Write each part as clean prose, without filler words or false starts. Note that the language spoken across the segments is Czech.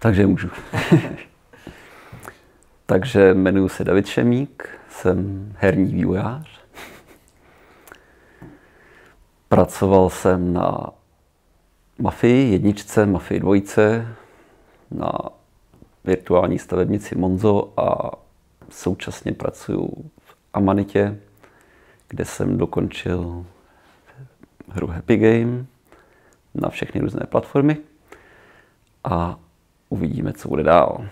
Takže můžu. Takže jmenuji se David Šemík, jsem herní vývojář. Pracoval jsem na Mafii jedničce, Mafii dvojce, na virtuální stavebnici Monzo a současně pracuju v Amanitě, kde jsem dokončil hru Happy Game na všechny různé platformy a uvidíme, co bude dál.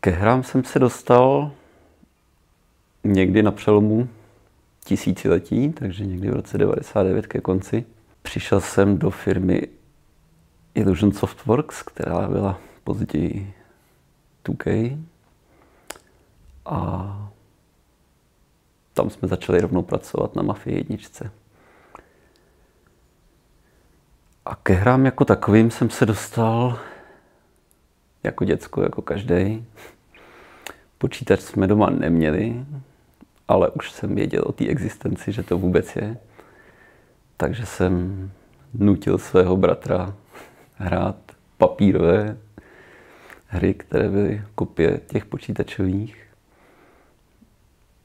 Ke hrám jsem se dostal někdy na přelomu tisíciletí, takže někdy v roce 99 ke konci. Přišel jsem do firmy Illusion Softworks, která byla později 2K. A tam jsme začali rovnou pracovat na Mafii jedničce. A ke hrám jako takovým jsem se dostal jako děcko, jako každý. Počítač jsme doma neměli, ale už jsem věděl o té existenci, že to vůbec je. Takže jsem nutil svého bratra hrát papírové hry, které byly kopie těch počítačových.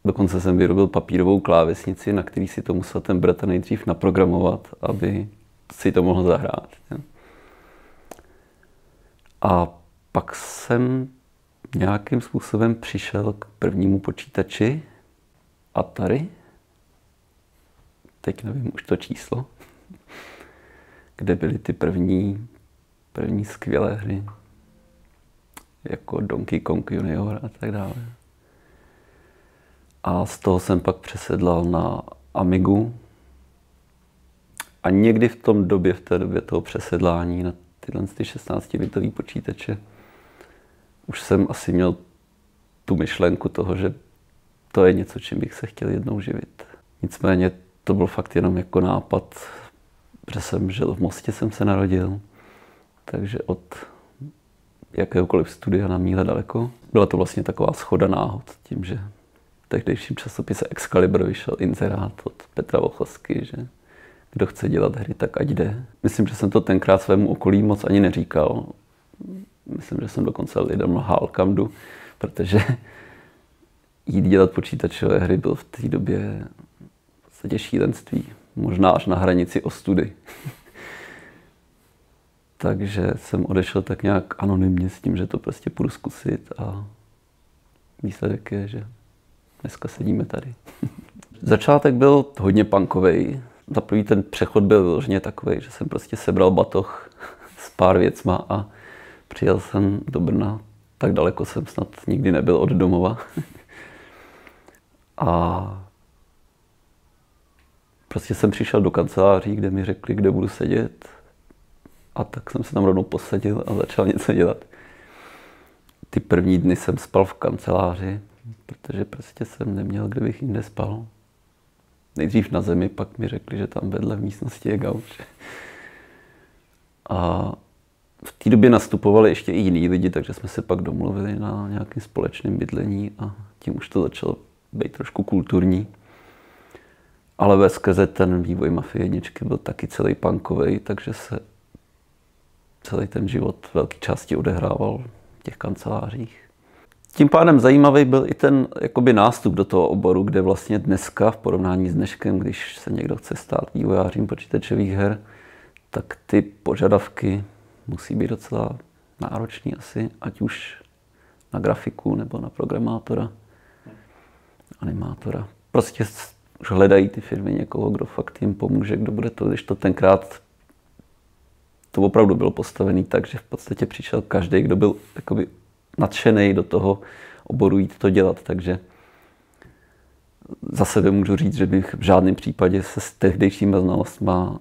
Dokonce jsem vyrobil papírovou klávesnici, na který si to musel ten bratr nejdřív naprogramovat, aby si to mohl zahrát. A pak jsem nějakým způsobem přišel k prvnímu počítači Atari. Teď nevím už to číslo, kde byly ty první skvělé hry, jako Donkey Kong Junior a tak dále. A z toho jsem pak přesedlal na Amigu. A někdy v té době toho přesedlání na tyhle 16-bitové počítače už jsem asi měl tu myšlenku toho, že to je něco, čím bych se chtěl jednou živit. Nicméně to byl fakt jenom jako nápad, protože jsem žil v Mostě, jsem se narodil, takže od jakéhokoliv studia na míle daleko. Byla to vlastně taková shoda náhod tím, že v tehdejším časopise Excalibur vyšel inzerát od Petra Vochosky, že kdo chce dělat hry, tak ať jde. Myslím, že jsem to tenkrát svému okolí moc ani neříkal. Myslím, že jsem dokonce lidem lhal, kam jdu, protože jít dělat počítačové hry byl v té době v podstatě šílenství. Možná až na hranici ostudy. Takže jsem odešel tak nějak anonymně s tím, že to prostě půjdu zkusit a výsledek je, že dneska sedíme tady. Začátek byl hodně punkovej. Za první ten přechod byl vyloženě takový, že jsem prostě sebral batoh s pár věcma a přijel jsem do Brna. Tak daleko jsem snad nikdy nebyl od domova. A prostě jsem přišel do kanceláří, kde mi řekli, kde budu sedět. A tak jsem se tam rovnou posadil a začal něco dělat. Ty první dny jsem spal v kanceláři, protože prostě jsem neměl, kde bych jinde spal. Nejdřív na zemi, pak mi řekli, že tam vedle v místnosti je gauč. A v té době nastupovali ještě i jiní lidi, takže jsme se pak domluvili na nějakém společném bydlení a tím už to začalo být trošku kulturní. Ale veskrze ten vývoj Mafie jedničky byl taky celý punkovej, takže se celý ten život v velké části odehrával v těch kancelářích. Tím pádem zajímavý byl i ten jakoby nástup do toho oboru, kde vlastně dneska v porovnání s dneškem, když se někdo chce stát vývojářem počítačových her, tak ty požadavky musí být docela náročný asi, ať už na grafiku nebo na programátora, animátora. Prostě už hledají ty firmy někoho, kdo fakt jim pomůže, kdo bude to, když to tenkrát to opravdu bylo postavené tak, že v podstatě přišel každý, kdo byl jakoby nadšenej do toho oboru jít to dělat, takže za sebe můžu říct, že bych v žádném případě se s tehdejšíma znalostma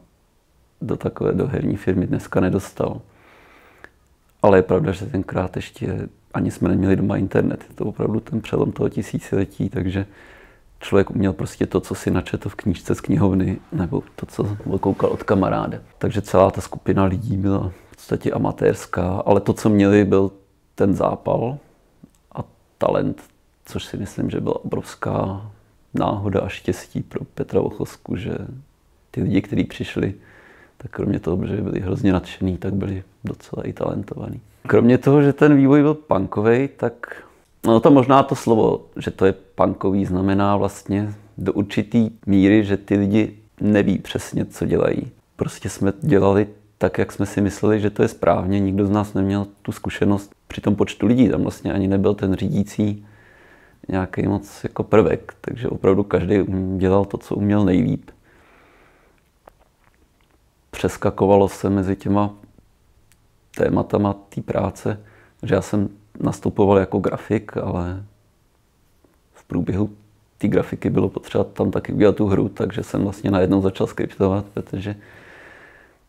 do takové herní firmy dneska nedostal. Ale je pravda, že tenkrát ještě ani jsme neměli doma internet. Je to opravdu ten přelom toho tisíciletí, takže člověk uměl prostě to, co si načetl v knížce z knihovny, nebo to, co koukal od kamaráda. Takže celá ta skupina lidí byla v podstatě amatérská, ale to, co měli, byl ten zápal a talent, což si myslím, že byla obrovská náhoda a štěstí pro Petra Vochosku, že ty lidi, kteří přišli, tak kromě toho, že byli hrozně nadšený, tak byli docela i talentovaní. Kromě toho, že ten vývoj byl punkovej, tak no to možná to slovo, že to je punkový, znamená vlastně do určitý míry, že ty lidi neví přesně, co dělají. Prostě jsme dělali tak, jak jsme si mysleli, že to je správně. Nikdo z nás neměl tu zkušenost při tom počtu lidí. Tam vlastně ani nebyl ten řídící nějaký moc jako prvek, takže opravdu každý dělal to, co uměl nejlíp. Přeskakovalo se mezi těma tématama té práce, že já jsem nastupoval jako grafik, ale v průběhu té grafiky bylo potřeba tam taky udělat tu hru, takže jsem vlastně najednou začal skriptovat,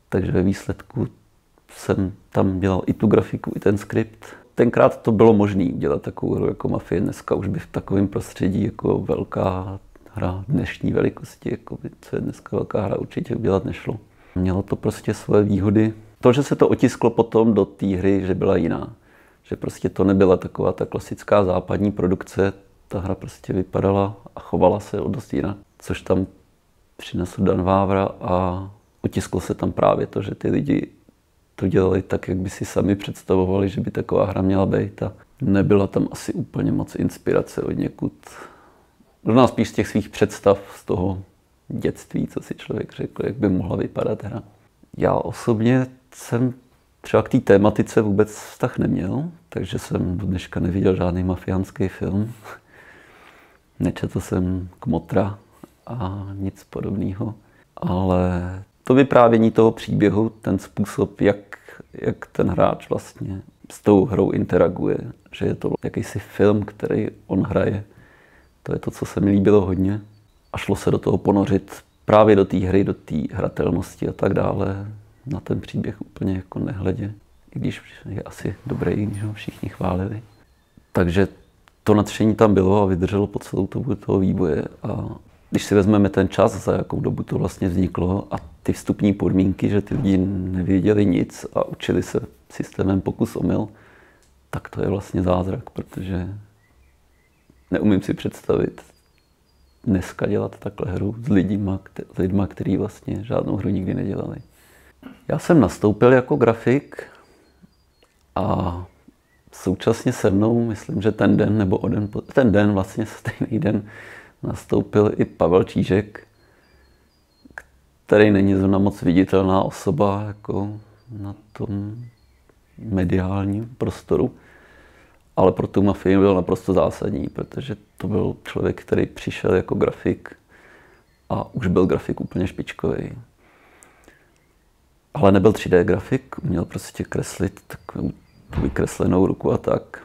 takže ve výsledku jsem tam dělal i tu grafiku, i ten skript. Tenkrát to bylo možné udělat takovou hru jako Mafie, dneska už by v takovém prostředí jako velká hra dnešní velikosti, jako by, co je dneska velká hra, určitě udělat nešlo. Mělo to prostě svoje výhody. To, že se to otisklo potom do té hry, že byla jiná. Že prostě to nebyla taková ta klasická západní produkce, ta hra prostě vypadala a chovala se o dost jinak. Což tam přinesl Dan Vávra a otisklo se tam právě to, že ty lidi to dělali tak, jak by si sami představovali, že by taková hra měla být. A nebyla tam asi úplně moc inspirace od někud. Možná spíš z těch svých představ, z toho dětství, co si člověk řekl, jak by mohla vypadat hra. Já osobně jsem třeba k té tématice vůbec vztah neměl, takže jsem do dneška neviděl žádný mafiánský film. Nečetl jsem Kmotra a nic podobného. Ale to vyprávění toho příběhu, ten způsob, jak ten hráč vlastně s tou hrou interaguje, že je to jakýsi film, který on hraje, to je to, co se mi líbilo hodně. A šlo se do toho ponořit právě do té hry, do té hratelnosti a tak dále. Na ten příběh úplně jako nehledě, i když je asi dobrý, že ho všichni chválili. Takže to nadšení tam bylo a vydrželo po celou dobu toho vývoje. A když si vezmeme ten čas, za jakou dobu to vlastně vzniklo a ty vstupní podmínky, že ty lidi nevěděli nic a učili se systémem pokus-omyl, tak to je vlastně zázrak, protože neumím si představit dneska dělat takhle hru s lidma, kteří vlastně žádnou hru nikdy nedělali. Já jsem nastoupil jako grafik a současně se mnou, myslím, že ten den nebo vlastně stejný den nastoupil i Pavel Čížek, který není zrovna moc viditelná osoba jako na tom mediálním prostoru, ale pro tu Mafii byl naprosto zásadní, protože to byl člověk, který přišel jako grafik a už byl grafik úplně špičkový. Ale nebyl 3D grafik, uměl prostě kreslit takovou vykreslenou ruku a tak.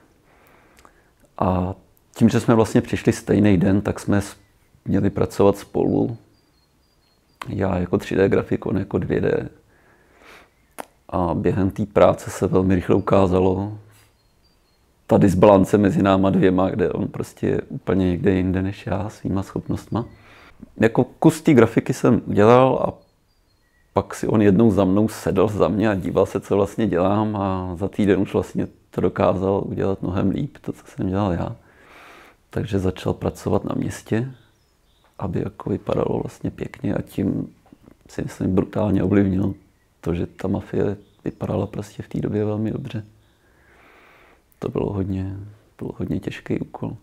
A tím, že jsme vlastně přišli stejný den, tak jsme měli pracovat spolu. Já jako 3D grafik, on jako 2D. A během té práce se velmi rychle ukázalo ta disbalance mezi náma dvěma, kde on prostě je úplně někde jinde než já svýma schopnostma. Jako kus té grafiky jsem udělal a pak si on jednou za mnou sedl za mě a díval se, co vlastně dělám, a za týden už vlastně to dokázal udělat mnohem líp, to, co jsem dělal já. Takže začal pracovat na městě, aby jako vypadalo vlastně pěkně, a tím si myslím brutálně ovlivnil to, že ta Mafie vypadala prostě v té době velmi dobře. To bylo hodně těžký úkol.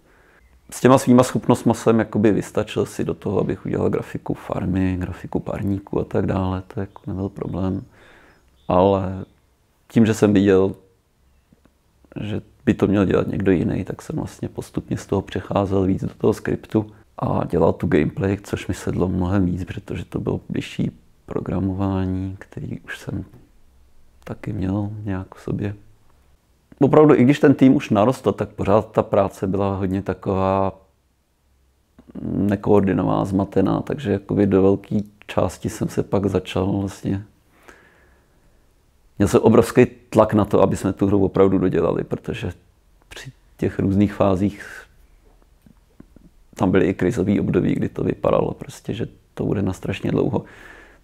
S těma svýma schopnostma jsem jakoby vystačil si do toho, abych udělal grafiku farmy, grafiku parníku a tak dále, to jako nebyl problém. Ale tím, že jsem viděl, že by to měl dělat někdo jiný, tak jsem vlastně postupně z toho přecházel víc do toho skriptu a dělal tu gameplay, což mi sedlo mnohem víc, protože to bylo bližší programování, který už jsem taky měl nějak v sobě. Opravdu, i když ten tým už narostl, tak pořád ta práce byla hodně taková nekoordinovaná, zmatená, takže jakoby do velké části jsem se pak začal vlastně... Měl jsem obrovský tlak na to, aby jsme tu hru opravdu dodělali, protože při těch různých fázích tam byly i krizové období, kdy to vypadalo prostě, že to bude na strašně dlouho.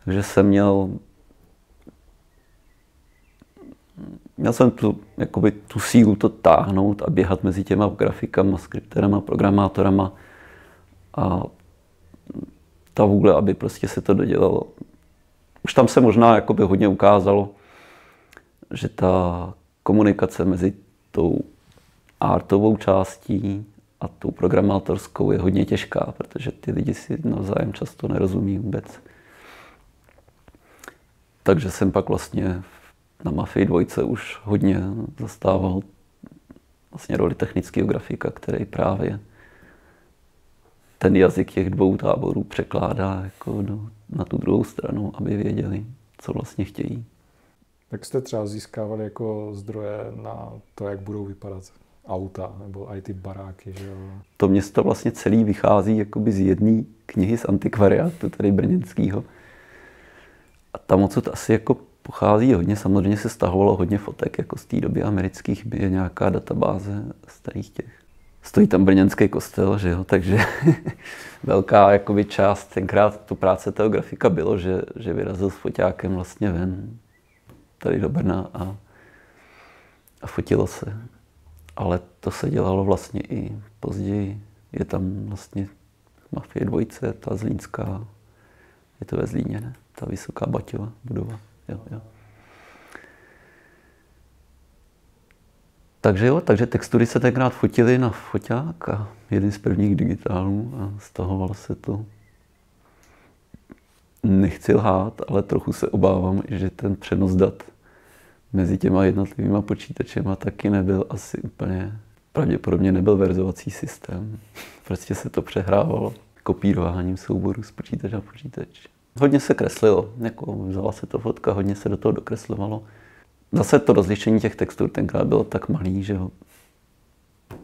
Takže jsem měl... Měl jsem tu sílu to táhnout a běhat mezi těma grafikama, skripterama, programátorama, a ta vůle, aby prostě se to dodělalo, už tam se možná jakoby hodně ukázalo, že ta komunikace mezi tou artovou částí a tou programátorskou je hodně těžká, protože ty lidi si navzájem často nerozumí vůbec. Takže jsem pak vlastně na Mafii 2 už hodně zastával vlastně roli technického grafika, který právě ten jazyk těch dvou táborů překládá jako na tu druhou stranu, aby věděli, co vlastně chtějí. Jak jste třeba získávali jako zdroje na to, jak budou vypadat auta nebo i ty baráky, že jo? To město vlastně celý vychází jakoby z jedné knihy z antikvariátu tady brněnského. A tam odsud asi jako pochází hodně, samozřejmě se stahovalo hodně fotek jako z té doby amerických, je nějaká databáze starých těch. Stojí tam brněnský kostel, že jo, takže velká jakoby část tenkrát tu práce toho grafika bylo, že vyrazil s foťákem vlastně ven tady do Brna a fotilo se. Ale to se dělalo vlastně i později. Je tam vlastně Mafie 2, ta zlínská, je to ve Zlíně, ne? Ta vysoká Baťova budova. Jo, jo. Takže jo, takže textury se tenkrát fotily na foťák a jeden z prvních digitálů a stahovalo se to. Nechci lhát, ale trochu se obávám, že ten přenos dat mezi těma jednotlivýma počítačema taky nebyl asi úplně, pravděpodobně nebyl verzovací systém. Prostě se to přehrávalo kopírováním souborů z počítače na počítač. Hodně se kreslilo, jako vzala se to fotka, hodně se do toho dokreslovalo. Zase to rozlišení těch textur tenkrát bylo tak malý, že ho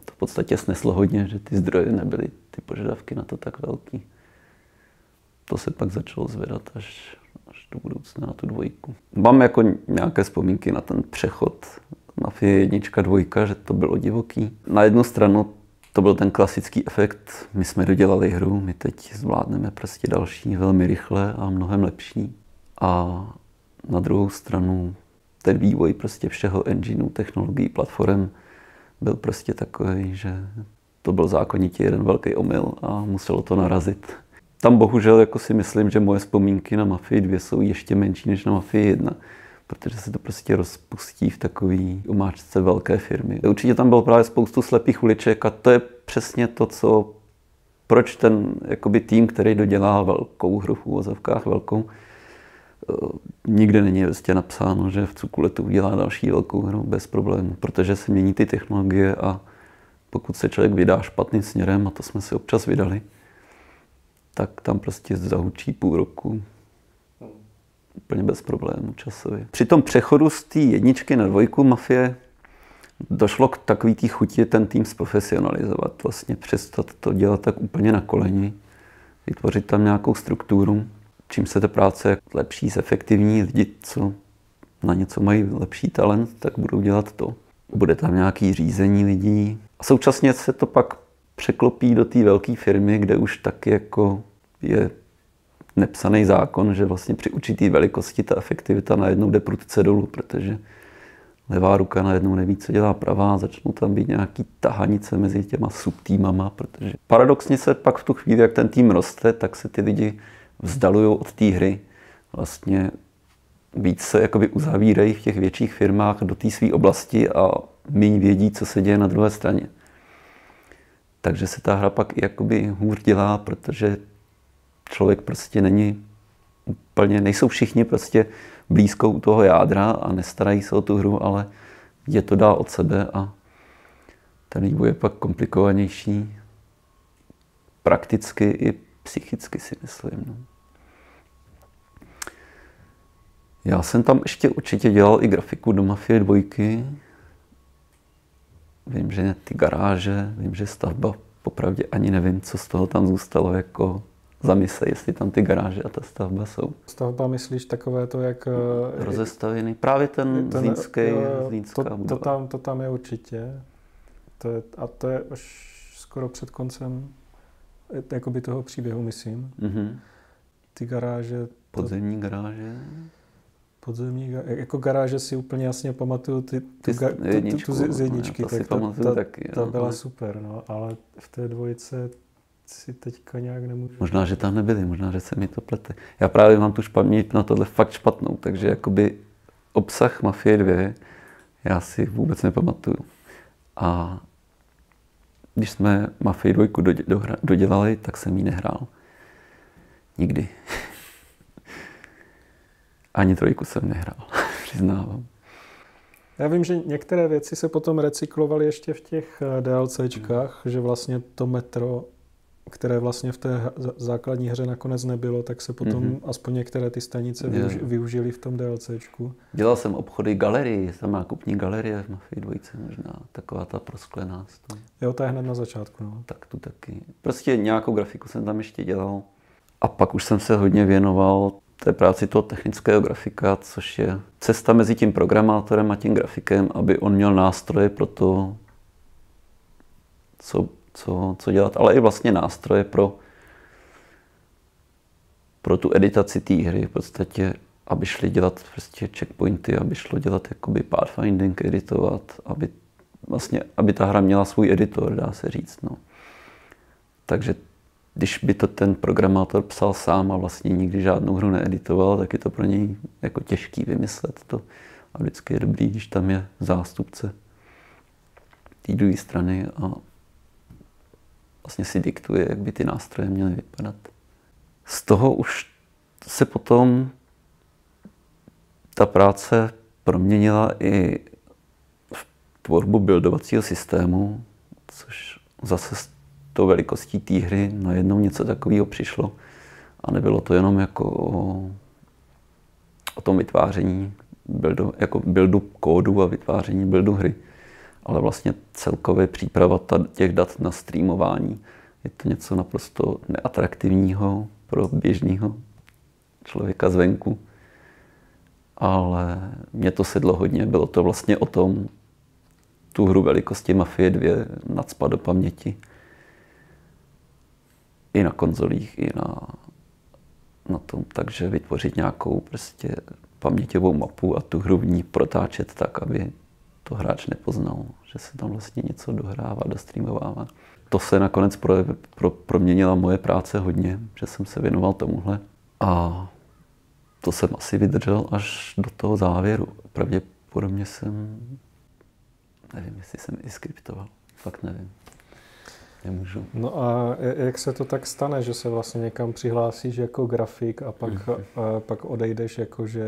to v podstatě sneslo hodně, že ty zdroje nebyly, ty požadavky na to tak velký. To se pak začalo zvedat až do budoucna na tu 2. Mám jako nějaké vzpomínky na ten přechod Mafie 1, 2, že to bylo divoký. Na jednu stranu to byl ten klasický efekt, my jsme dodělali hru, my teď zvládneme prostě další velmi rychle a mnohem lepší. A na druhou stranu ten vývoj prostě všeho engineu, technologií, platform byl prostě takový, že to byl zákonitě jeden velký omyl a muselo to narazit. Tam bohužel jako si myslím, že moje vzpomínky na Mafii 2 jsou ještě menší než na Mafii 1, protože se to prostě rozpustí v takový omáčce velké firmy. Určitě tam bylo právě spoustu slepých uliček a to je přesně to, co proč ten jakoby tým, který dodělá velkou hru v úvozovkách velkou, nikde není vlastně napsáno, že v Cukuletu udělá další velkou hru bez problémů, protože se mění ty technologie a pokud se člověk vydá špatným směrem, a to jsme si občas vydali, tak tam prostě zahučí půl roku úplně bez problémů časově. Při tom přechodu z té 1 na 2 Mafie došlo k takový té chuti ten tým zprofesionalizovat, vlastně přestat to dělat tak úplně na koleni, vytvořit tam nějakou strukturu, čím se ta práce je lepší, efektivní, lidi, co na něco mají lepší talent, tak budou dělat to. Bude tam nějaké řízení lidí a současně se to pak překlopí do té velké firmy, kde už taky jako je nepsaný zákon, že vlastně při určité velikosti ta efektivita najednou jde prudce dolů, protože levá ruka najednou neví, co dělá pravá, začnou tam být nějaký tahanice mezi těma subtýmama, protože paradoxně se pak v tu chvíli, jak ten tým roste, tak se ty lidi vzdalují od té hry. Vlastně víc se jakoby uzavírají v těch větších firmách do té své oblasti a míň vědí, co se děje na druhé straně. Takže se ta hra pak i jakoby hůř dělá, protože člověk prostě není úplně, nejsou všichni prostě blízko u toho jádra a nestarají se o tu hru, ale je to dál od sebe a ten vývoj je pak komplikovanější prakticky i psychicky, si myslím. No. Já jsem tam ještě určitě dělal i grafiku do Mafie 2. Vím, že ty garáže, vím, že stavba, popravdě ani nevím, co z toho tam zůstalo jako zamysle, jestli tam ty garáže a ta stavba jsou. Stavba, myslíš, takové to, jak... Rozestavěný, právě ten zlínská budova. To tam je určitě. To je už skoro před koncem jakoby toho příběhu, myslím. Mm-hmm. Ty garáže... Podzemní garáže... Podzemní, jako garáže si úplně jasně pamatuju tu z jedničky, tak ta byla super, no, ale v té 2 si teďka nějak nemůžu. Možná, že tam nebyli, možná, že se mi to plete. Já právě mám tu paměť na tohle fakt špatnou, takže jakoby obsah Mafie 2 já si vůbec nepamatuju. A když jsme Mafii 2 dodělali, tak jsem ji nehrál. Nikdy. Ani trojku jsem nehrál, přiznávám. Já vím, že některé věci se potom recyklovaly ještě v těch DLCčkách, že vlastně to metro, které vlastně v té základní hře nakonec nebylo, tak se potom aspoň některé ty stanice využily v tom DLCčku. Dělal jsem obchody galerii, tam nákupní galerie v Mafii 2 možná, taková ta prosklená. Jo, ta je hned na začátku. No. Tak tu taky. Prostě nějakou grafiku jsem tam ještě dělal. A pak už jsem se hodně věnoval té práci toho technického grafika, což je cesta mezi tím programátorem a tím grafikem, aby on měl nástroje pro to, co dělat, ale i vlastně nástroje pro tu editaci té hry v podstatě, aby šli dělat prostě checkpointy, aby šlo dělat jakoby pathfinding, editovat, aby ta hra měla svůj editor, dá se říct. No. Takže když by to ten programátor psal sám a vlastně nikdy žádnou hru needitoval, tak je to pro něj jako těžký vymyslet to. A vždycky je dobrý, když tam je zástupce té druhé strany a vlastně si diktuje, jak by ty nástroje měly vypadat. Z toho už se potom ta práce proměnila i v tvorbu buildovacího systému, což zase s tou velikostí té hry najednou něco takového přišlo. A nebylo to jenom jako o tom vytváření buildu, jako buildu kódu a vytváření buildu hry, ale vlastně celkově příprava těch dat na streamování. Je to něco naprosto neatraktivního pro běžného člověka zvenku. Ale mě to sedlo hodně. Bylo to vlastně o tom, tu hru velikosti Mafie 2 nacpat do paměti. I na konzolích, i na tom. Takže vytvořit nějakou prostě paměťovou mapu a tu hru v ní protáčet tak, aby to hráč nepoznal, že se tam vlastně něco dohrává, dostreamovává. To se nakonec proměnila moje práce hodně, že jsem se věnoval tomuhle. A to jsem asi vydržel až do toho závěru. Pravděpodobně jsem, nevím, jestli jsem i skriptoval, fakt nevím. Nemůžu. No a jak se to tak stane, že se vlastně někam přihlásíš jako grafik a pak odejdeš jakože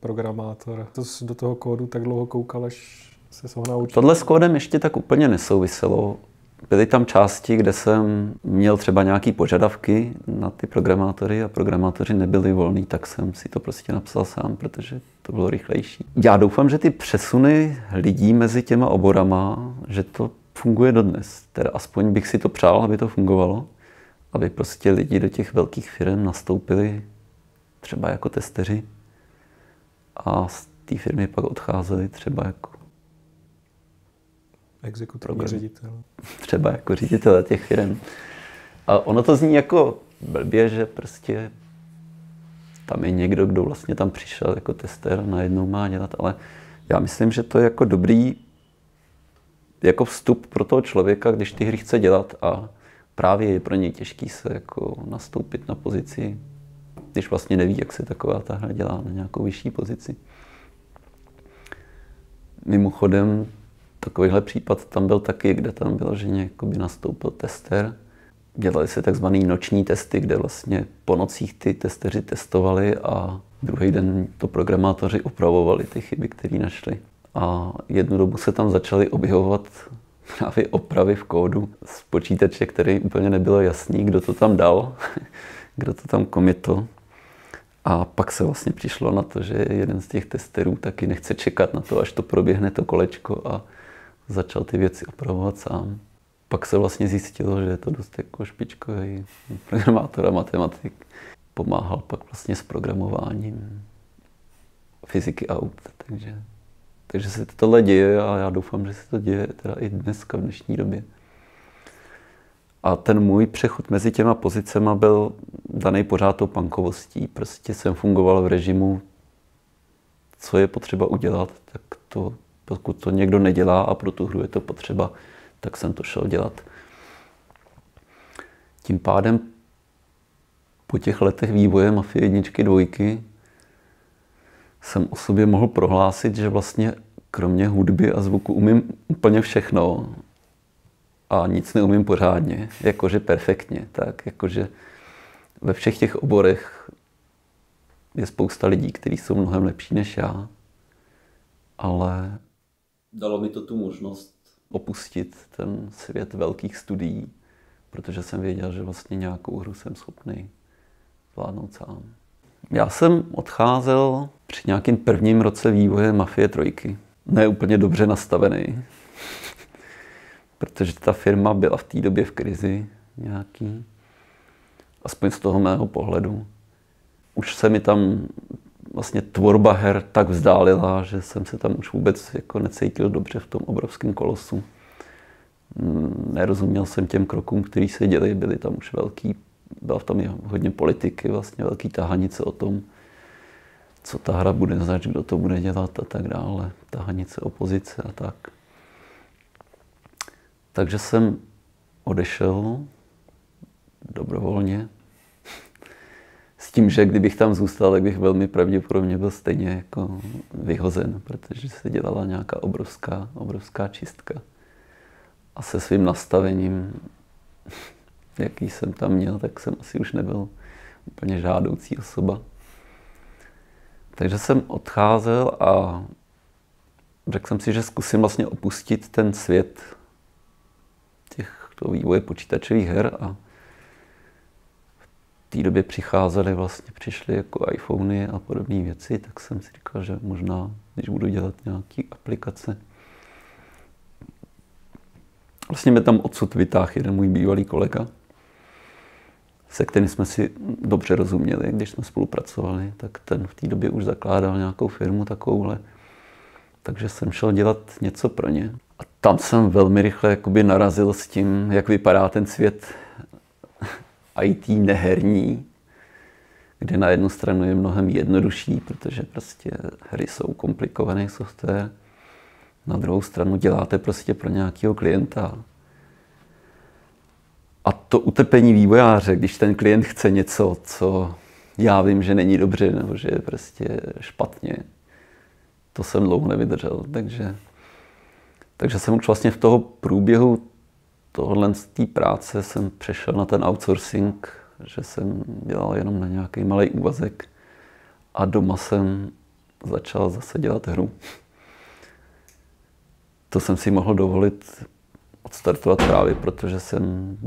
programátor? To jsi do toho kódu tak dlouho koukal, až se ho naučil? Tohle s kódem ještě tak úplně nesouviselo. Byly tam části, kde jsem měl třeba nějaké požadavky na ty programátory a programátoři nebyli volní, tak jsem si to prostě napsal sám, protože to bylo rychlejší. Já doufám, že ty přesuny lidí mezi těma oborama, že to funguje dodnes. Teda aspoň bych si to přál, aby to fungovalo. Aby prostě lidi do těch velkých firm nastoupili třeba jako testeři a z té firmy pak odcházeli třeba jako exekutivní ředitel. Třeba jako ředitele těch firm. A ono to zní jako blbě, že prostě tam je někdo, kdo vlastně tam přišel jako tester a najednou má dělat, ale já myslím, že to je jako dobrý jako vstup pro toho člověka, když ty hry chce dělat a právě je pro něj těžký se jako nastoupit na pozici, když vlastně neví, jak se taková ta hra dělá, na nějakou vyšší pozici. Mimochodem, takovýhle případ tam byl taky, kde tam bylo, že jakoby nastoupil tester. Dělali se takzvané noční testy, kde vlastně po nocích ty testeři testovali a druhý den to programátoři opravovali ty chyby, které našli. A jednu dobu se tam začaly objevovat právě opravy v kódu z počítače, který úplně nebylo jasný, kdo to tam dal, kdo to tam komitl. A pak se vlastně přišlo na to, že jeden z těch testerů taky nechce čekat na to, až to proběhne to kolečko a začal ty věci opravovat sám. Pak se vlastně zjistilo, že je to dost jako špičkový programátor a matematik. Pomáhal pak vlastně s programováním fyziky aut, takže se tohle děje a já doufám, že se to děje teda i dneska, v dnešní době. A ten můj přechod mezi těma pozicema byl daný pořád tou punkovostí. Prostě jsem fungoval v režimu, co je potřeba udělat, tak to, pokud to někdo nedělá a pro tu hru je to potřeba, tak jsem to šel dělat. Tím pádem po těch letech vývoje Mafie 1, 2 jsem o sobě mohl prohlásit, že vlastně kromě hudby a zvuku umím úplně všechno a nic neumím pořádně, jakože perfektně, tak jakože ve všech těch oborech je spousta lidí, kteří jsou mnohem lepší než já, ale dalo mi to tu možnost opustit ten svět velkých studií, protože jsem věděl, že vlastně nějakou hru jsem schopný zvládnout sám. Já jsem odcházel při nějakým prvním roce vývoje Mafie 3. Ne úplně dobře nastavený, protože ta firma byla v té době v krizi nějaký, aspoň z toho mého pohledu. Už se mi tam vlastně tvorba her tak vzdálila, že jsem se tam už vůbec jako necítil dobře v tom obrovském kolosu. Nerozuměl jsem těm krokům, které se děly, byly tam už velký, byla tam i hodně politiky, vlastně velký tahanice o tom, co ta hra bude zač, kdo to bude dělat a tak dále. Tahanice opozice a tak. Takže jsem odešel dobrovolně. S tím, že kdybych tam zůstal, tak bych velmi pravděpodobně byl stejně jako vyhozen, protože se dělala nějaká obrovská čistka. A se svým nastavením, jaký jsem tam měl, tak jsem asi už nebyl úplně žádoucí osoba. Takže jsem odcházel a řekl jsem si, že zkusím vlastně opustit ten svět těchto vývoje počítačových her a v té době přišly jako iPhony a podobné věci, tak jsem si říkal, že možná, když budu dělat nějaké aplikace. Vlastně mě tam odsud vytáhl jeden můj bývalý kolega, se kterým jsme si dobře rozuměli, když jsme spolupracovali, tak ten v té době už zakládal nějakou firmu takovouhle. Takže jsem šel dělat něco pro ně. A tam jsem velmi rychle jakoby narazil s tím, jak vypadá ten svět IT neherní, kde na jednu stranu je mnohem jednodušší, protože prostě hry jsou komplikovaný software. Na druhou stranu děláte prostě pro nějakého klienta. A to utrpení vývojáře, když ten klient chce něco, co já vím, že není dobře, nebo že je prostě špatně, to jsem dlouho nevydržel. Takže jsem už vlastně v toho průběhu tohle z té práce jsem přešel na ten outsourcing, že jsem dělal jenom na nějaký malý úvazek a doma jsem začal zase dělat hru. To jsem si mohl dovolit odstartovat právě, protože jsem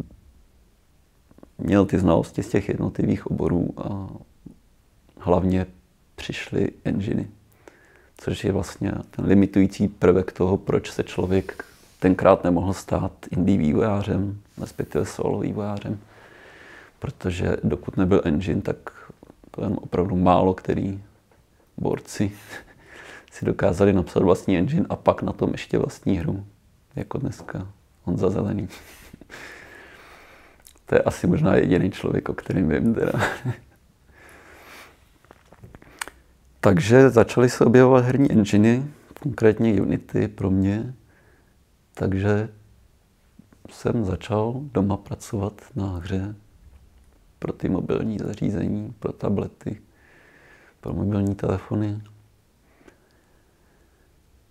měl ty znalosti z těch jednotlivých oborů a hlavně přišly enginy, což je vlastně ten limitující prvek toho, proč se člověk tenkrát nemohl stát indie vývojářem, respektive solo vývojářem, protože dokud nebyl engine, tak to jen opravdu málo který borci si dokázali napsat vlastní engine a pak na tom ještě vlastní hru, jako dneska Honza Zelený. To je asi možná jediný člověk, o kterém vím teda. Takže začaly se objevovat herní enginy, konkrétně Unity pro mě. Takže jsem začal doma pracovat na hře pro ty mobilní zařízení, pro tablety, pro mobilní telefony.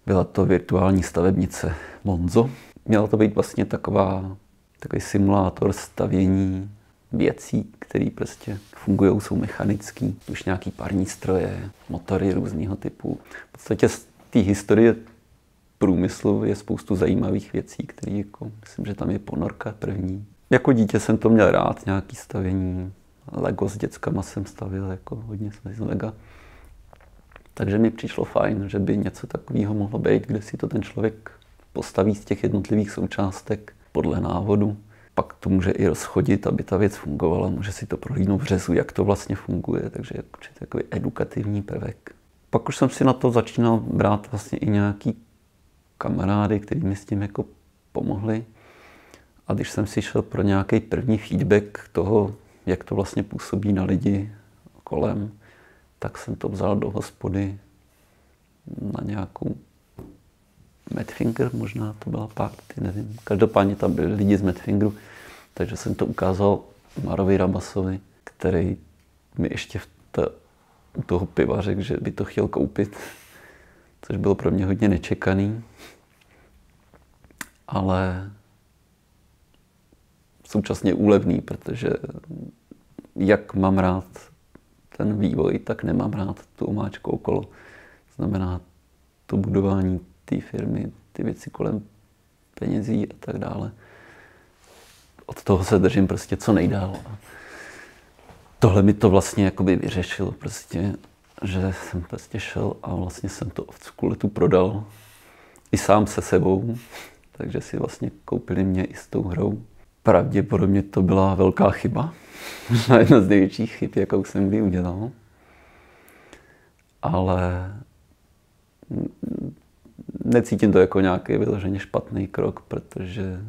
Byla to virtuální stavebnice Monzo. Měla to být vlastně takový simulátor stavění věcí, které prostě fungují, jsou mechanický, už nějaký parní stroje, motory různého typu. V podstatě z té historie průmyslu je spoustu zajímavých věcí, které jako, myslím, že tam je ponorka první. Jako dítě jsem to měl rád, nějaký stavění. Lego s děckama jsem stavil, jako hodně z Lega. Takže mi přišlo fajn, že by něco takového mohlo být, kde si to ten člověk postaví z těch jednotlivých součástek podle návodu. Pak to může i rozchodit, aby ta věc fungovala, může si to prohlídnout v řezu, jak to vlastně funguje, takže je takový edukativní prvek. Pak už jsem si na to začínal brát vlastně i nějaký kamarády, kteří mi s tím jako pomohli. A když jsem si šel pro nějaký první feedback toho, jak to vlastně působí na lidi kolem, tak jsem to vzal do hospody na nějakou Madfinger, možná to byla party, nevím. Každopádně tam byli lidi z Madfingeru, takže jsem to ukázal Marovi Rabasovi, který mi ještě u toho piva řekl, že by to chtěl koupit, což bylo pro mě hodně nečekaný. Ale současně úlevný, protože jak mám rád ten vývoj, tak nemám rád tu omáčku okolo. Znamená to budování té firmy, ty věci kolem penězí a tak dále. Od toho se držím prostě co nejdál. Tohle mi to vlastně jakoby vyřešilo prostě, že jsem prostě šel a vlastně jsem to v skuletu prodal i sám se sebou, takže si vlastně koupili mě i s tou hrou. Pravděpodobně to byla velká chyba, možná jedna z největších chyb, jakou jsem kdy udělal, ale necítím to jako nějaký vyloženě špatný krok, protože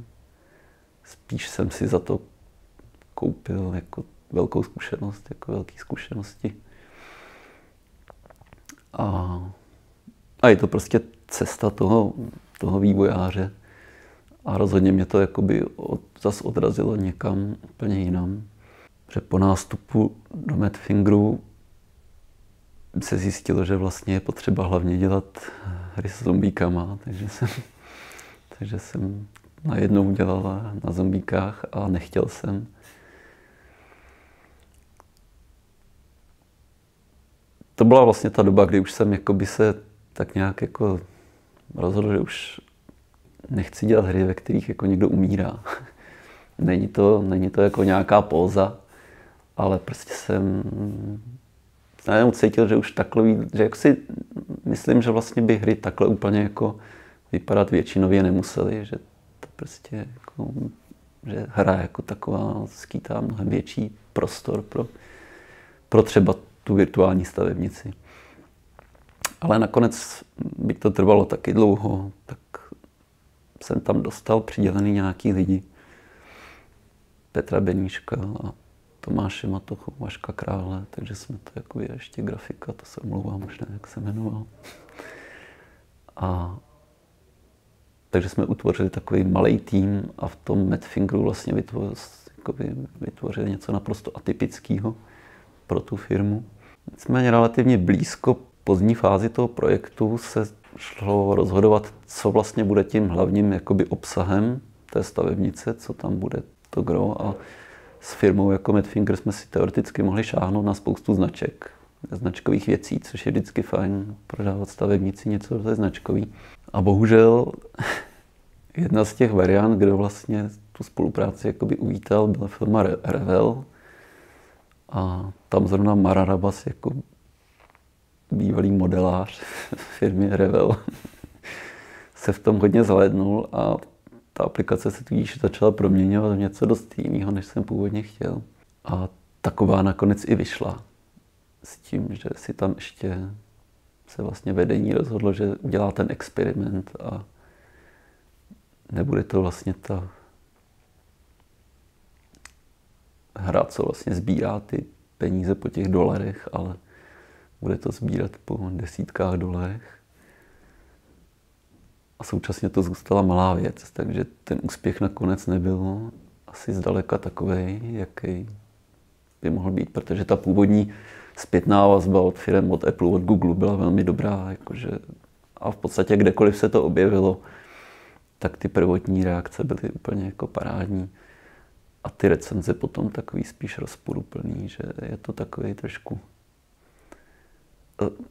spíš jsem si za to koupil jako velkou zkušenost, jako velké zkušenosti. A je to prostě cesta toho vývojáře. A rozhodně mě to jakoby zas odrazilo někam úplně jinam. Že po nástupu do Madfingeru se zjistilo, že vlastně je potřeba hlavně dělat hry s zombíkama, takže jsem najednou dělala na zombíkách a nechtěl jsem. To byla vlastně ta doba, kdy už jsem jakoby se tak nějak jako rozhodl, že už nechci dělat hry, ve kterých jako někdo umírá. Není to jako nějaká póza, ale prostě jsem najednou cítil, že už takový, že jak si myslím, že vlastně by hry takhle úplně jako vypadat většinově nemusely, že to prostě jako, že hra jako taková skýtá mnohem větší prostor pro třeba tu virtuální stavebnici. Ale nakonec, byť to trvalo taky dlouho, tak jsem tam dostal přidělený nějaký lidi. Petra Beníška a Tomáše Matochu, Vaška Krále, takže jsme to jako ještě grafika, to se omlouvám, možná jak se jmenoval. A takže jsme utvořili takový malý tým a v tom Madfingeru vlastně vytvořili něco naprosto atypického pro tu firmu. Nicméně relativně blízko pozdní fázi toho projektu se šlo rozhodovat, co vlastně bude tím hlavním jakoby obsahem té stavebnice, co tam bude to gro. A s firmou jako Madfinger jsme si teoreticky mohli šáhnout na spoustu značek, značkových věcí, což je vždycky fajn prodávat stavebnici něco ze značkový. A bohužel jedna z těch variant, kdo vlastně tu spolupráci jakoby uvítal, byla firma Revell. A tam zrovna Mara Rabas jako bývalý modelář firmy Revell se v tom hodně zhlédnul a ta aplikace se tudíž začala proměňovat v něco dost jiného, než jsem původně chtěl. A taková nakonec i vyšla. S tím, že si tam ještě se vlastně vedení rozhodlo, že udělá ten experiment a nebude to vlastně ta hra, co vlastně sbírá ty peníze po těch dolarech, ale bude to sbírat po desítkách dolarech. A současně to zůstala malá věc, takže ten úspěch nakonec nebyl asi zdaleka takovej, jaký by mohl být, protože ta původní zpětná vazba od firem, od Apple, od Google byla velmi dobrá. Jakože, a v podstatě kdekoliv se to objevilo, tak ty prvotní reakce byly úplně jako parádní. A ty recenze potom takový spíš rozporuplný, že je to takový trošku...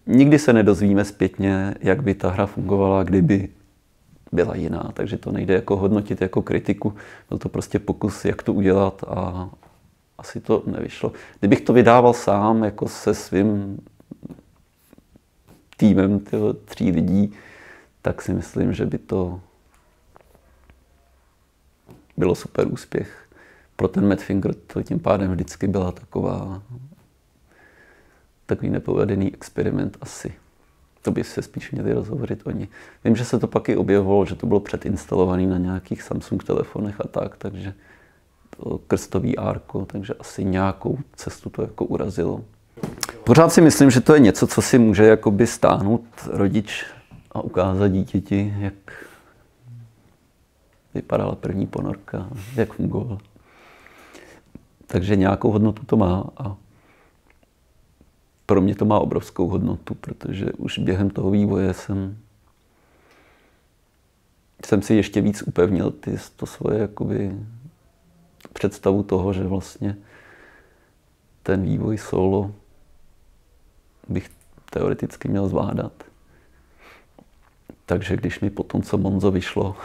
Nikdy se nedozvíme zpětně, jak by ta hra fungovala, kdyby byla jiná, takže to nejde jako hodnotit jako kritiku. Byl to prostě pokus, jak to udělat a asi to nevyšlo. Kdybych to vydával sám, jako se svým týmem tří lidí, tak si myslím, že by to bylo super úspěch. Pro ten Madfinger to tím pádem vždycky byla takový nepovedený experiment asi. To by se spíš měli rozhovořit oni. Vím, že se to pak i objevilo, že to bylo předinstalované na nějakých Samsung telefonech a tak, takže to krstový árko, takže asi nějakou cestu to jako urazilo. Pořád si myslím, že to je něco, co si může jakoby stáhnout rodič a ukázat dítěti, jak vypadala první ponorka, jak fungovala. Takže nějakou hodnotu to má a pro mě to má obrovskou hodnotu, protože už během toho vývoje jsem si ještě víc upevnil to svoje jakoby představu toho, že vlastně ten vývoj solo bych teoreticky měl zvládat. Takže když mi potom, co Monzo vyšlo,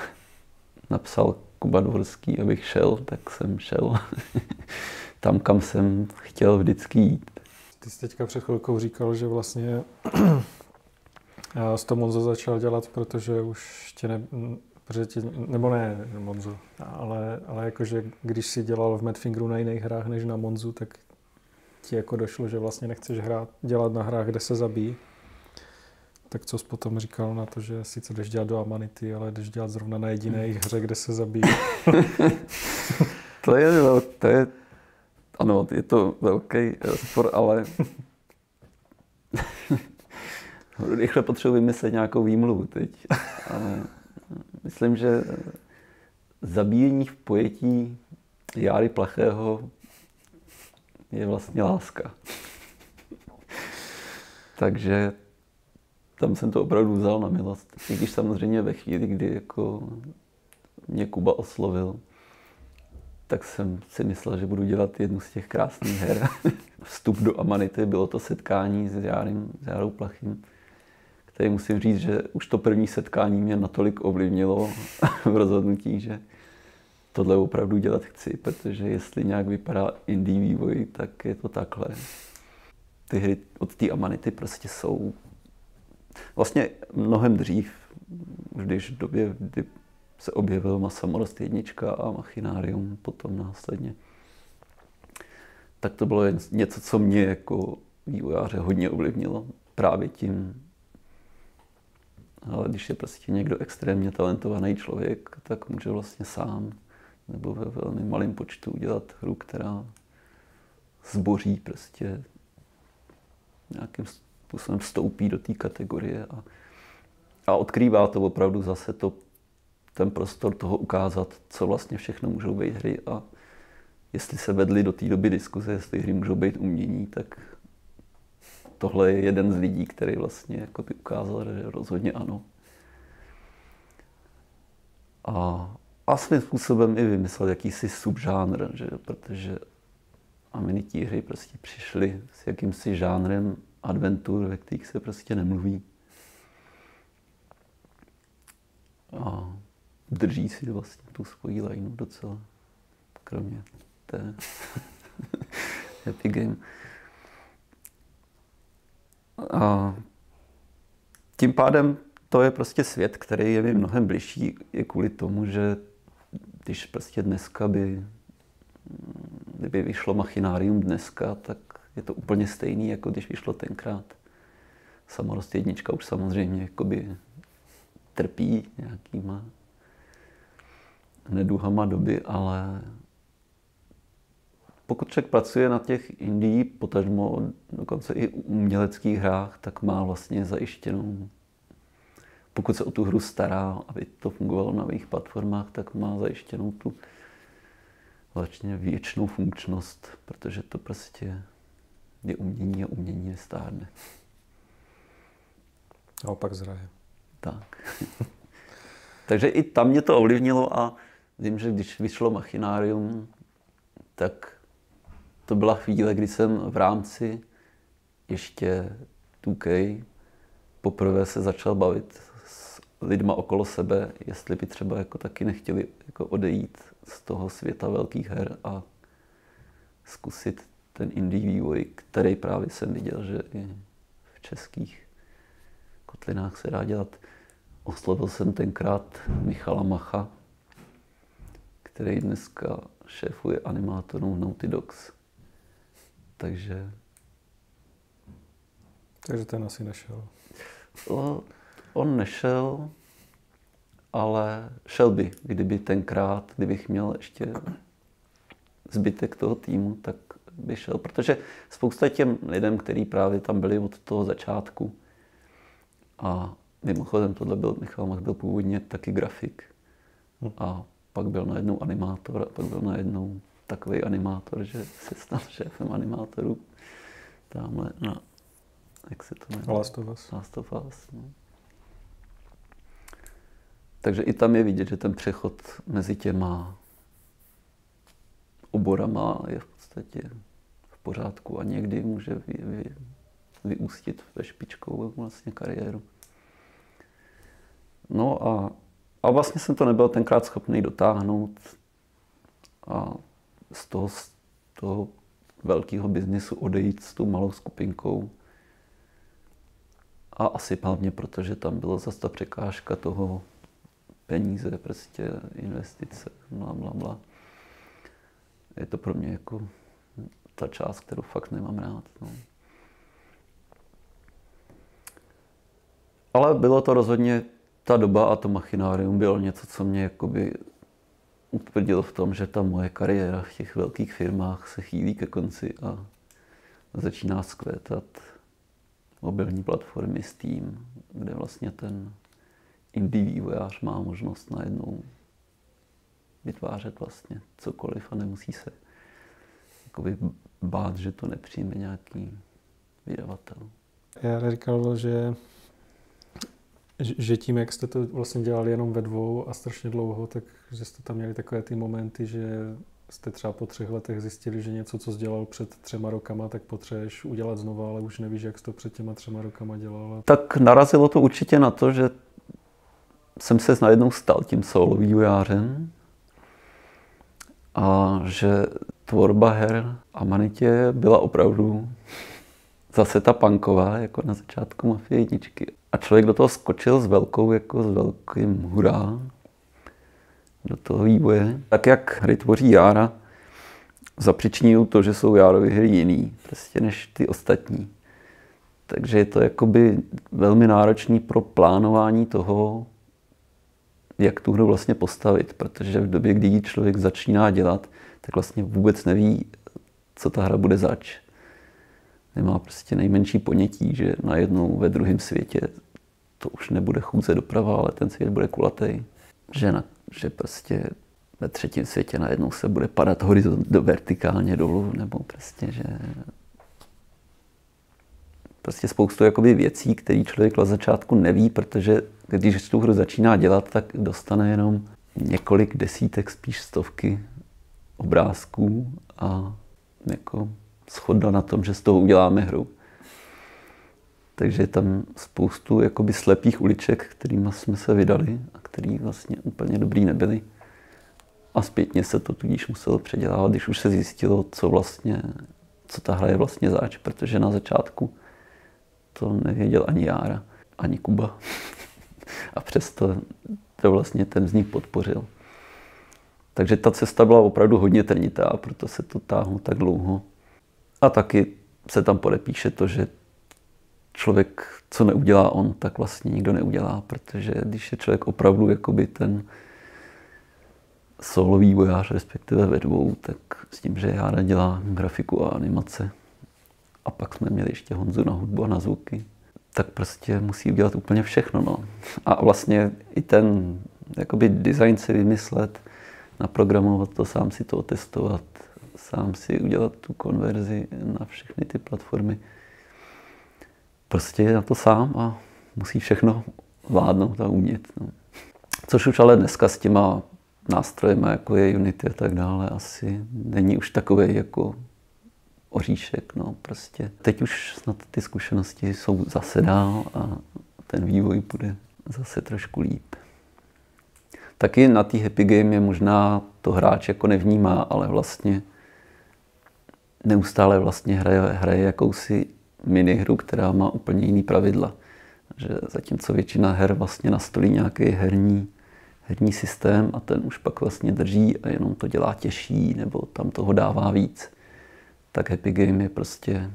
napsal Kuba Dvorský, abych šel, tak jsem šel tam, kam jsem chtěl vždycky jít. Ty jsi teďka před chvilkou říkal, že vlastně s to Monzo začal dělat, protože už tě ne... Nebo ne Monzo, ale jakože když jsi dělal v Madfingeru na jiných hrách než na Monzu, tak ti jako došlo, že vlastně nechceš dělat na hrách, kde se zabíjí. Tak co jsi potom říkal na to, že sice jdeš dělat do Amanity, ale jdeš dělat zrovna na jediné hře, kde se zabíjí? Ano, je to velký spor, ale rychle potřebuji vymyslet nějakou výmluvu teď. Ale myslím, že zabíjení v pojetí Járy Plachého je vlastně láska. Takže tam jsem to opravdu vzal na milost. I když samozřejmě ve chvíli, kdy jako mě Kuba oslovil, tak jsem si myslel, že budu dělat jednu z těch krásných her. Vstup do Amanity, bylo to setkání s Járou Plachým, který musím říct, že už to první setkání mě natolik ovlivnilo v rozhodnutí, že tohle opravdu dělat chci, protože jestli nějak vypadá indie vývoj, tak je to takhle. Ty hry od té Amanity prostě jsou vlastně mnohem dřív, když v době, kdy se objevil Samorost 1 a Machinárium potom následně, tak to bylo něco, co mě jako vývojáře hodně ovlivnilo právě tím. Ale když je prostě někdo extrémně talentovaný člověk, tak může vlastně sám nebo ve velmi malém počtu udělat hru, která zboří prostě nějakým způsobem vstoupí do té kategorie a odkrývá to opravdu zase ten prostor toho ukázat, co vlastně všechno můžou být hry a jestli se vedly do té doby diskuze, jestli hry můžou být umění, tak tohle je jeden z lidí, který vlastně jako by ukázal, že rozhodně ano. A svým způsobem i vymyslel jakýsi subžánr, že? Protože amenití hry prostě přišly s jakýmsi žánrem adventur, ve kterých se prostě nemluví. A drží si vlastně tu svoji lajnu docela, kromě té Happy Game. A tím pádem to je prostě svět, který je mi mnohem bližší i kvůli tomu, že když prostě dneska kdyby vyšlo Machinárium dneska, tak je to úplně stejný, jako když vyšlo tenkrát. Samorost 1 už samozřejmě jakoby trpí nějakýma neduhama doby, ale pokud člověk pracuje na těch indie, potažmo dokonce i uměleckých hrách, tak má vlastně zajištěnou, pokud se o tu hru stará, aby to fungovalo na jejich platformách, tak má zajištěnou tu vlastně věčnou funkčnost, protože to prostě je umění a umění nestárne. A opak zraje. Tak. Takže i tam mě to ovlivnilo a vím, že když vyšlo Machinárium, tak to byla chvíle, kdy jsem v rámci ještě 2K poprvé se začal bavit s lidma okolo sebe, jestli by třeba jako taky nechtěli jako odejít z toho světa velkých her a zkusit ten indie vývoj, který právě jsem viděl, že i v českých kotlinách se dá dělat. Oslovil jsem tenkrát Michala Macha, který dneska šéfuje animátorů Naughty Dogs. Takže ten asi nešel. On nešel, ale šel by, kdybych měl ještě zbytek toho týmu, tak by šel. Protože spousta těm lidem, kteří právě tam byli od toho začátku, a mimochodem tohle byl Michal Mach, byl původně taky grafik. A pak byl najednou animátor a pak byl najednou takový animátor, že se stal šéfem animátorů tamhle na, jak se to jmenuje? Last of Us. No. Takže i tam je vidět, že ten přechod mezi těma oborama je v podstatě v pořádku a někdy může vyústit ve špičkou vlastně kariéru. No a vlastně jsem to nebyl tenkrát schopný dotáhnout a z toho velkého biznisu odejít s tou malou skupinkou. A asi hlavně, protože tam byla zase ta překážka toho peníze, prostě investice, blablabla. Je to pro mě jako ta část, kterou fakt nemám rád. No. Ale bylo to rozhodně ta doba a to machinárium bylo něco, co mě jakoby utvrdilo v tom, že ta moje kariéra v těch velkých firmách se chýlí ke konci a začíná skvétat mobilní platformy Steam, kde vlastně ten indie vývojář má možnost najednou vytvářet vlastně cokoliv a nemusí se jakoby bát, že to nepřijme nějaký vydavatel. Já říkal, že tím, jak jste to vlastně dělali jenom ve dvou a strašně dlouho, tak že jste tam měli takové ty momenty, že jste třeba po 3 letech zjistili, že něco, co jsi dělal před 3 rokama, tak potřebuješ udělat znova, ale už nevíš, jak jsi to před těma 3 rokama dělal. Tak narazilo to určitě na to, že jsem se najednou stal tím solo vývojářem a že tvorba her Amanitě byla opravdu zase ta punková, jako na začátku Mafie jedničky. A člověk do toho skočil s velkým hurá do toho vývoje. Tak jak hry tvoří Jára, zapřičnil to, že jsou Járovy hry jiný prostě než ty ostatní. Takže je to jakoby velmi náročný pro plánování toho, jak tu hru vlastně postavit, protože v době, kdy ji člověk začíná dělat, tak vlastně vůbec neví, co ta hra bude zač. Nemá prostě nejmenší ponětí, že najednou ve druhém světě to už nebude chůze doprava, ale ten svět bude kulatý. Že prostě ve třetím světě najednou se bude padat horizont vertikálně dolů, nebo prostě, že... Prostě spoustu jakoby věcí, které člověk na začátku neví, protože když tu hru začíná dělat, tak dostane jenom několik desítek, spíš 100 obrázků a jako shoda na tom, že z toho uděláme hru. Takže je tam spoustu jakoby slepých uliček, kterými jsme se vydali a který vlastně úplně dobrý nebyly. A zpětně se to tudíž muselo předělávat, když už se zjistilo, co ta hra je vlastně zač, protože na začátku to nevěděl ani Jára, ani Kuba. A přesto to vlastně ten z nich podpořil. Takže ta cesta byla opravdu hodně trnitá, proto se to táhlo tak dlouho. A taky se tam podepíše to, že člověk, co neudělá on, tak vlastně nikdo neudělá, protože když je člověk opravdu jakoby ten solo vývojář, respektive ve dvou, tak s tím, že Jára dělá grafiku a animace. A pak jsme měli ještě Honzu na hudbu a na zvuky. Tak prostě musí udělat úplně všechno. No. A vlastně i ten jakoby design si vymyslet, naprogramovat to, sám si to otestovat, sám si udělat tu konverzi na všechny ty platformy. Prostě je na to sám a musí všechno vládnout a umět. No. Což už ale dneska s těma nástrojema, jako je Unity a tak dále, asi není už takovej jako oříšek, no prostě. Teď už snad ty zkušenosti jsou zase dál a ten vývoj bude zase trošku líp. Taky na té Happy Game je možná to hráč jako nevnímá, ale vlastně neustále vlastně hraje jakousi minihru, která má úplně jiný pravidla. Že zatímco většina her vlastně nastolí nějaký herní systém a ten už pak vlastně drží a jenom to dělá těžší nebo tam toho dává víc. Tak Happy Game je prostě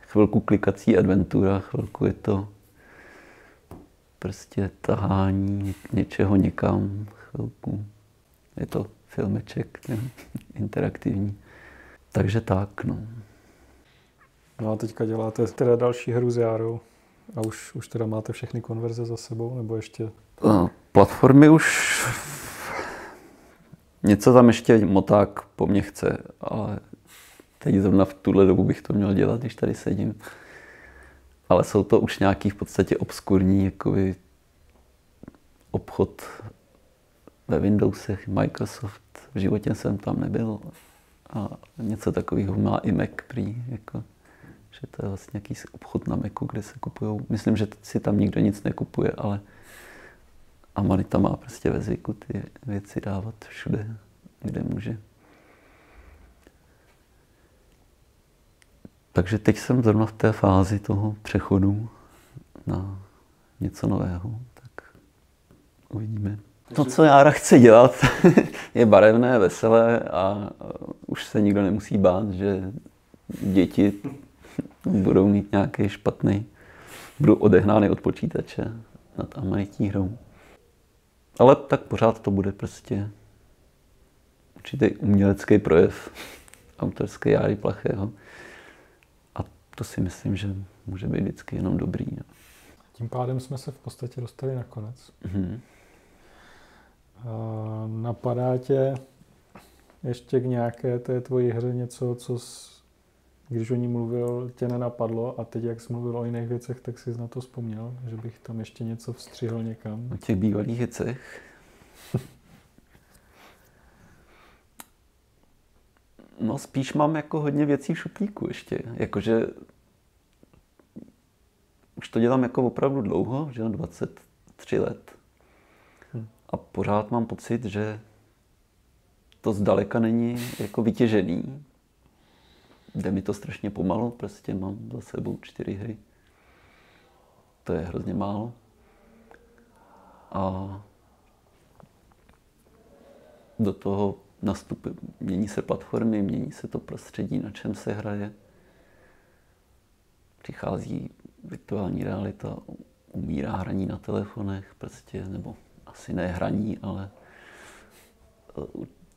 chvilku klikací adventura, chvilku je to prostě tahání něčeho někam, chvilku je to filmeček ten interaktivní. Takže tak, no. No a teďka děláte teda další hru s Járou a už teda máte všechny konverze za sebou, nebo ještě? Platformy už Něco tam ještě moták po mně chce, ale teď zrovna v tuhle dobu bych to měl dělat, když tady sedím. Ale jsou to už nějaký v podstatě obskurní jakoby obchod ve Windowsech, Microsoft, v životě jsem tam nebyl. A něco takového má i Mac prý, jako, že to je vlastně nějaký obchod na Macu, kde se kupujou. Myslím, že si tam nikdo nic nekupuje, ale Amanita má prostě ve zvyku ty věci dávat všude, kde může. Takže teď jsem zrovna v té fázi toho přechodu na něco nového, tak uvidíme. To, co Jára chce dělat, je barevné, veselé a už se nikdo nemusí bát, že děti budou mít nějaký špatný, budou odehnány od počítače nad Amanití hrou. Ale tak pořád to bude prostě určitý umělecký projev autorské Járy Plachého. A to si myslím, že může být vždycky jenom dobrý. Tím pádem jsme se v podstatě dostali na konec. Mm-hmm. Napadá tě ještě k nějaké té tvojí hře něco, co jsi, když o ní mluvil, tě nenapadlo a teď, jak jsi mluvil o jiných věcech, tak jsi na to vzpomněl, že bych tam ještě něco vstřihl někam? O těch bývalých věcech? No spíš mám jako hodně věcí v šuplíku ještě, jakože už to dělám jako opravdu dlouho, že 23 let. A pořád mám pocit, že to zdaleka není jako vytěžený. Jde mi to strašně pomalu, prostě mám za sebou 4 hry. To je hrozně málo. A do toho nastupuje, mění se platformy, mění se to prostředí, na čem se hraje. Přichází virtuální realita, umírá hraní na telefonech, prostě, nebo asi ne hraní, ale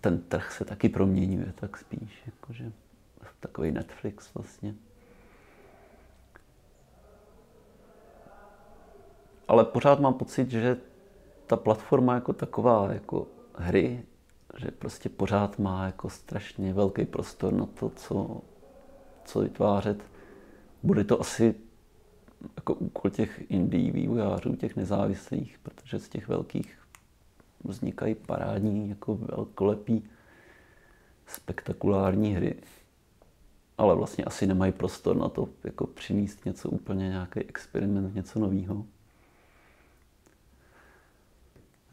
ten trh se taky proměňuje, tak spíš jakože takový Netflix vlastně. Ale pořád mám pocit, že ta platforma jako taková, jako hry, že prostě pořád má jako strašně velký prostor na to, co vytvářet. Bude to asi jako úkol těch indie vývojářů, těch nezávislých, protože z těch velkých vznikají parádní, jako velkolepý, spektakulární hry. Ale vlastně asi nemají prostor na to jako přinést něco úplně, nějaký experiment, něco nového.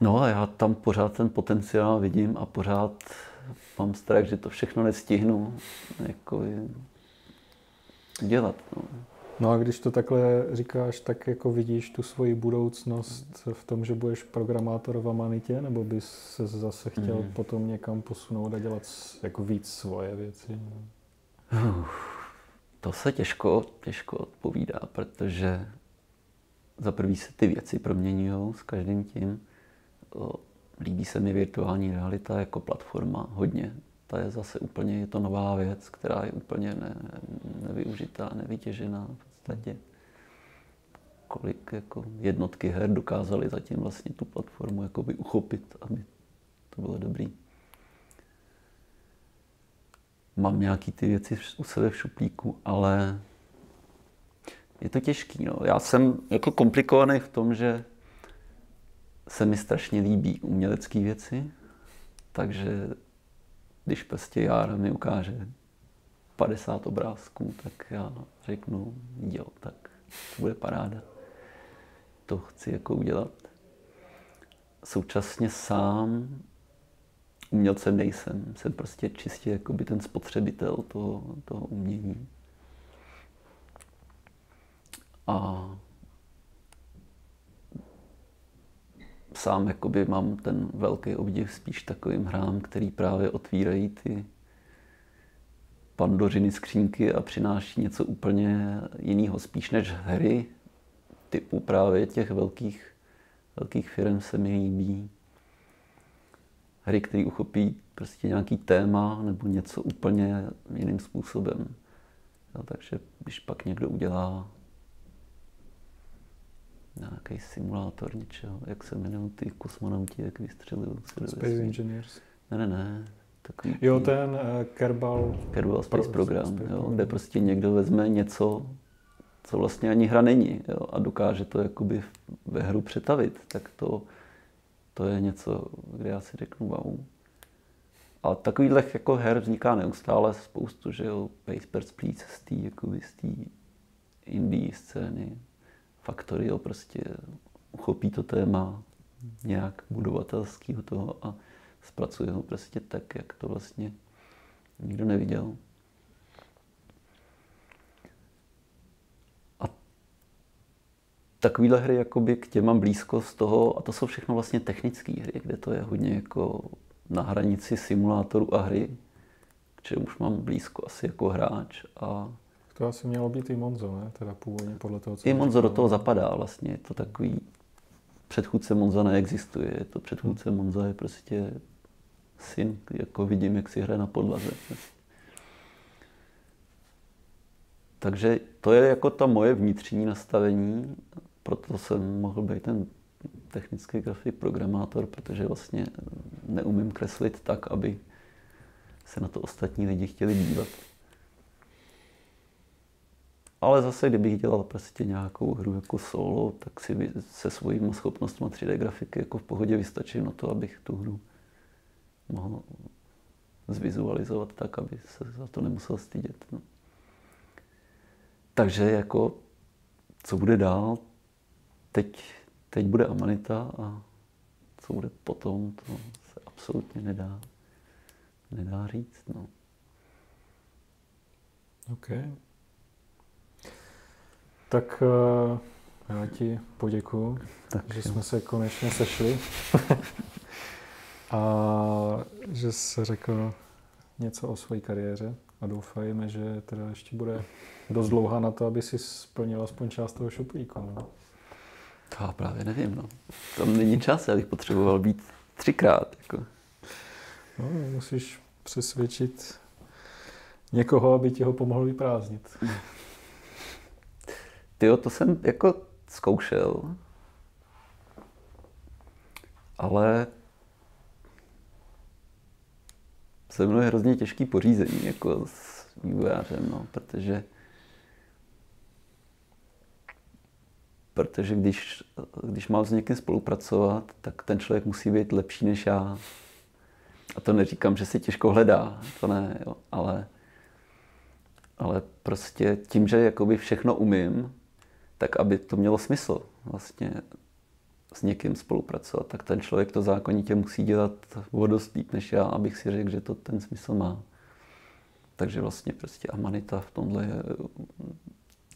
No a já tam pořád ten potenciál vidím a pořád mám strach, že to všechno nestihnu jako dělat. No. No a když to takhle říkáš, tak jako vidíš tu svoji budoucnost v tom, že budeš programátor v Amanitě, nebo bys se zase chtěl potom někam posunout a dělat jako víc svoje věci? To se těžko odpovídá, protože za prvý se ty věci proměňují s každým tím. Líbí se mi virtuální realita jako platforma hodně. Ta je zase úplně, je to nová věc, která je úplně nevyužitá, nevytěžená v podstatě. Kolik jako jednotky her dokázaly zatím vlastně tu platformu jakoby uchopit, aby to bylo dobrý. Mám nějaký ty věci u sebe v šuplíku, ale je to těžký. No. Já jsem jako komplikovaný v tom, že se mi strašně líbí umělecké věci, takže když prostě Jára mi ukáže 50 obrázků, tak já řeknu, jo, tak to bude paráda. To chci jako udělat. Současně sám umělcem nejsem. Jsem prostě čistě jakoby ten spotřebitel toho umění. A sám jakoby mám ten velký obdiv spíš takovým hrám, který právě otvírají ty pandořiny skřínky a přináší něco úplně jiného. Spíš než hry typu právě těch velkých firm se mi líbí. Hry, které uchopí prostě nějaký téma nebo něco úplně jiným způsobem. No, takže když pak někdo udělá nějaký simulátor něčeho, jak se jmenují ty kosmonauti, jak vystřelili. Space Engineers. Ne. Takový... Jo, ten Kerbal Space Program, jo, kde prostě někdo vezme něco, co vlastně ani hra není, jo, a dokáže to jakoby ve hru přetavit, tak to je něco, kde já si řeknu wow. A takových jako her vzniká neustále spoustu, že jo, Papers, Please z té indie scény, Factorio prostě uchopí to téma nějak budovatelského toho a zpracuje ho prostě tak, jak to vlastně nikdo neviděl. A takovýhle hry jakoby k těm mám blízko z toho, a to jsou všechno vlastně technické hry, kde to je hodně jako na hranici simulátoru a hry, k čemu už mám blízko asi jako hráč. A to asi mělo být i Monzo, ne? Teda původně podle toho, co i Monzo do toho zapadá vlastně, je to takový předchůdce Monza neexistuje, je to předchůdce Monza je prostě syn, jako vidím, jak si hraje na podlaze. Takže to je jako ta moje vnitřní nastavení, proto jsem mohl být ten technický grafik programátor, protože vlastně neumím kreslit tak, aby se na to ostatní lidi chtěli dívat. Ale zase, kdybych dělal prostě nějakou hru jako solo, tak si se svými schopnostmi 3D grafiky jako v pohodě vystačím na to, abych tu hru mohl zvizualizovat tak, aby se za to nemusel stydět. No. Takže jako, co bude dál? Teď bude Amanita a co bude potom, to se absolutně nedá říct. No. Okay. Tak já ti poděkuju, že jsme se konečně sešli a že jsi řekl něco o své kariéře a doufajme, že teda ještě bude dost dlouhá na to, aby si splnil aspoň část toho šuplíku. No. To já právě nevím, no. Tam není čas, já bych potřeboval být 3krát. Jako. No, musíš přesvědčit někoho, aby ti ho pomohl vyprázdnit. Tyjo, to jsem jako zkoušel, ale se mnou je hrozně těžký pořízení jako s vývojářem, no, protože když mám s někým spolupracovat, tak ten člověk musí být lepší než já. A to neříkám, že si těžko hledá, to ne, jo, ale prostě tím, že jakoby všechno umím, tak aby to mělo smysl vlastně s někým spolupracovat, tak ten člověk to zákonitě musí dělat o dost líp než já, abych si řekl, že to ten smysl má. Takže vlastně prostě Amanita v tomhle je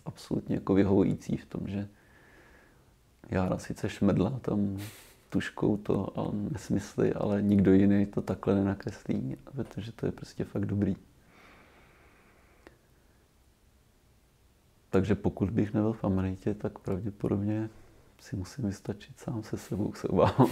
absolutně jako vyhovující v tom, že Jára sice šmrdla tam tuškou to a nesmysly, ale nikdo jiný to takhle nenakreslí, protože to je prostě fakt dobrý. Takže pokud bych nebyl v Amanitě, tak pravděpodobně si musím vystačit sám se sebou, se obávám.